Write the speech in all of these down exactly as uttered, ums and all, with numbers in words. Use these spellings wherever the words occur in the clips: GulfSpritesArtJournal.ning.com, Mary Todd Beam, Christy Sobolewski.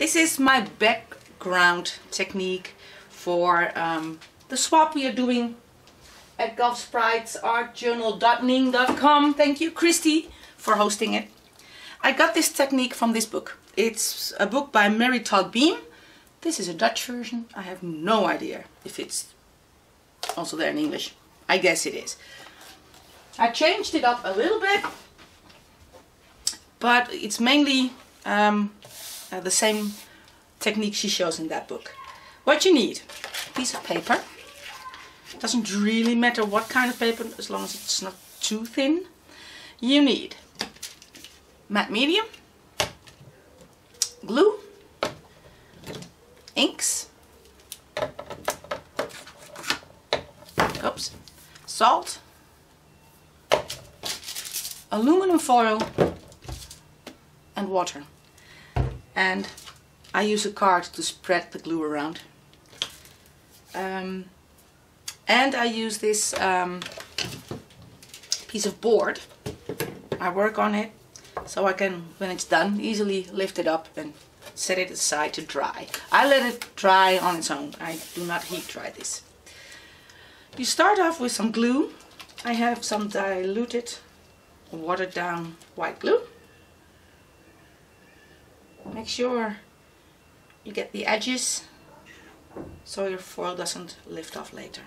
This is my background technique for um, the swap we are doing at Gulf Sprites Art Journal dot ning dot com. Thank you, Christy, for hosting it. I got this technique from this book. It's a book by Mary Todd Beam. This is a Dutch version. I have no idea if it's also there in English. I guess it is. I changed it up a little bit, but it's mainly um, uh, the same technique she shows in that book. What you need: a piece of paper. It doesn't really matter what kind of paper, as long as it's not too thin. You need matte medium, glue, inks, oops, salt, aluminum foil, and water. And I use a card to spread the glue around. Um, and I use this um, piece of board. I work on it, so I can, when it's done, easily lift it up and set it aside to dry. I let it dry on its own. I do not heat dry this. You start off with some glue. I have some diluted, watered down white glue. Make sure you get the edges so your foil doesn't lift off later.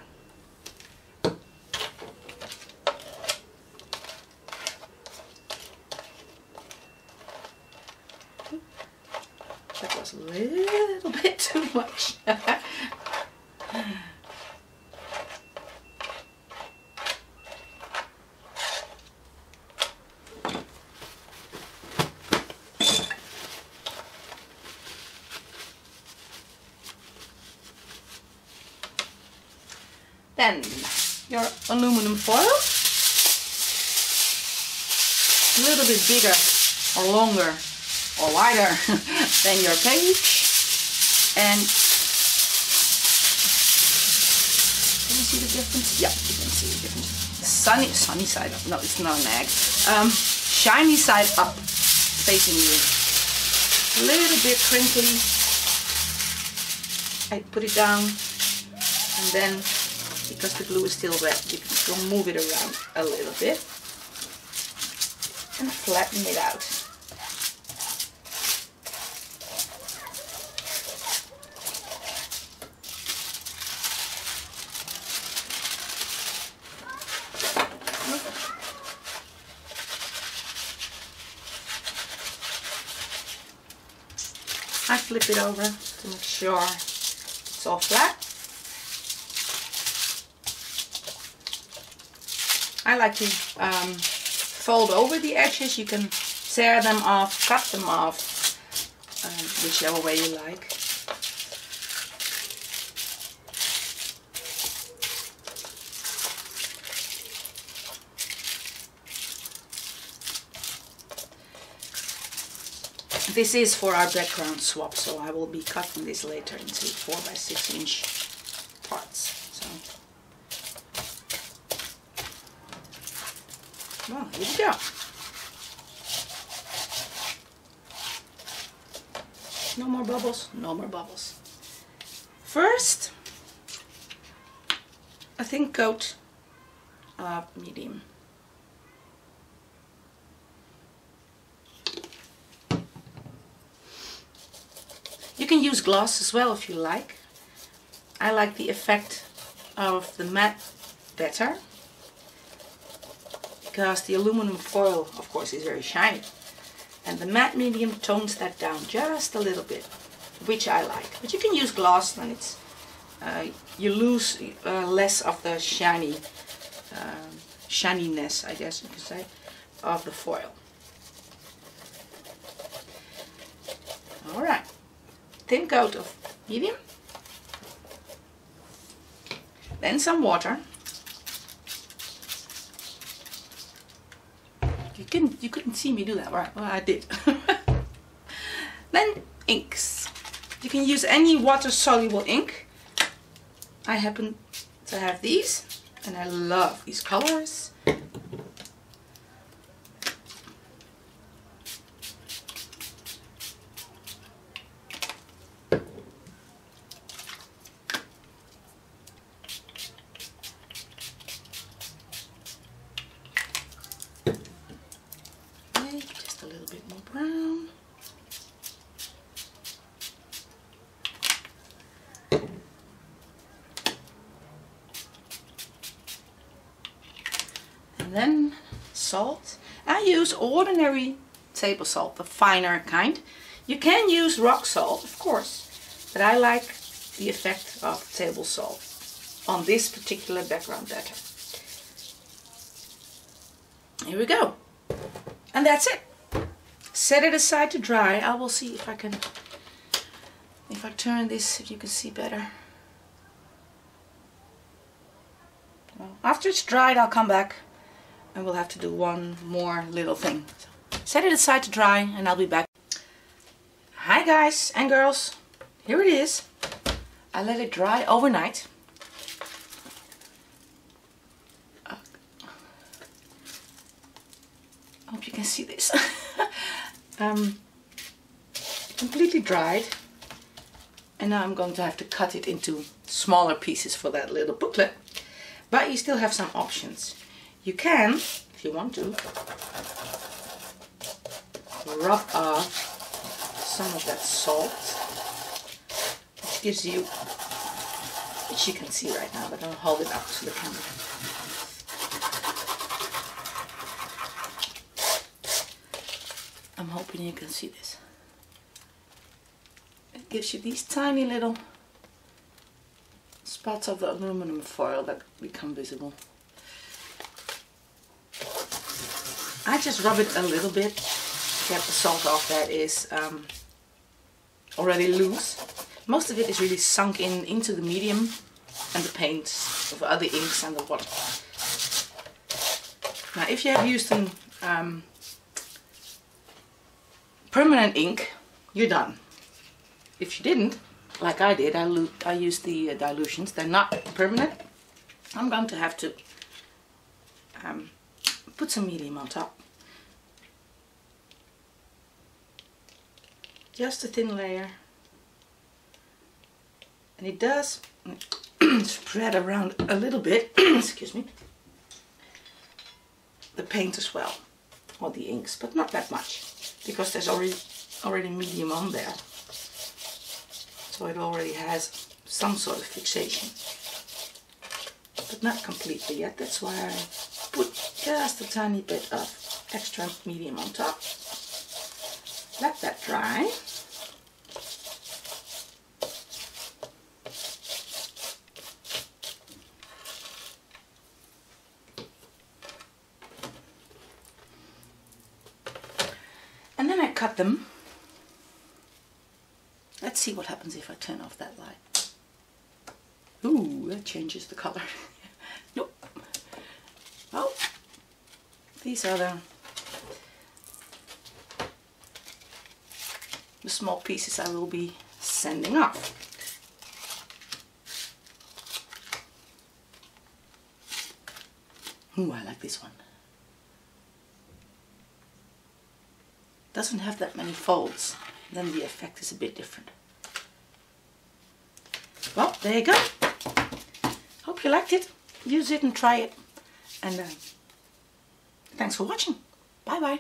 That was a little bit too much. Then your aluminum foil, a little bit bigger or longer or wider than your page, and can you see the difference? Yeah, you can see the difference. The sunny, sunny side up. No, it's not an egg. Um, shiny side up, facing you. A little bit crinkly. I put it down, and then because the glue is still wet, you can move it around a little bit and flatten it out. I flip it over to make sure it's all flat. I like to um, fold over the edges. You can tear them off, cut them off, um, whichever way you like. This is for our background swap, so I will be cutting this later into four by six inch parts. So. Well, here we go. No more bubbles, no more bubbles. First, a thin coat of medium. You can use gloss as well if you like. I like the effect of the matte better, because the aluminum foil, of course, is very shiny, and the matte medium tones that down just a little bit, which I like. But you can use gloss, and it's uh, you lose uh, less of the shiny uh, shininess, I guess you could say, of the foil. All right. Thin coat of medium, then some water. You couldn't, you couldn't see me do that, right? Well, I did. Then inks. You can use any water-soluble ink. I happen to have these, and I love these colors. And then salt. I use ordinary table salt, the finer kind. You can use rock salt, of course, but I like the effect of table salt on this particular background batter. Here we go. And that's it. Set it aside to dry. I will see if I can, if I turn this, if you can see better. Well, after it's dried, I'll come back and we'll have to do one more little thing. So, set it aside to dry and I'll be back. Hi guys and girls, here it is. I let it dry overnight. I hope you can see this. um, completely dried. And now I'm going to have to cut it into smaller pieces for that little booklet. But you still have some options. You can, if you want to, rub off some of that salt. It gives you, which you can see right now, but I'll hold it up to the camera. I'm hoping you can see this. It gives you these tiny little spots of the aluminum foil that become visible. I just rub it a little bit, get the salt off that is um, already loose. Most of it is really sunk in into the medium and the paints of other inks and the water. Now if you have used an, um, permanent ink, you're done. If you didn't, like I did, I, I used the uh, dilutions. They're not permanent. I'm going to have to um, put some medium on top. Just a thin layer. And it does spread around a little bit, excuse me, the paint as well, or the inks, but not that much, because there's already, already medium on there. So it already has some sort of fixation, but not completely yet. That's why I put just a tiny bit of extra medium on top. Let that dry. And then I cut them. Let's see what happens if I turn off that light. Ooh, that changes the color. Nope. Oh, these are the, the small pieces I will be sending off. Ooh, I like this one. Doesn't have that many folds. Then the effect is a bit different. Well, there you go. Hope you liked it. Use it and try it. And uh, thanks for watching. Bye bye.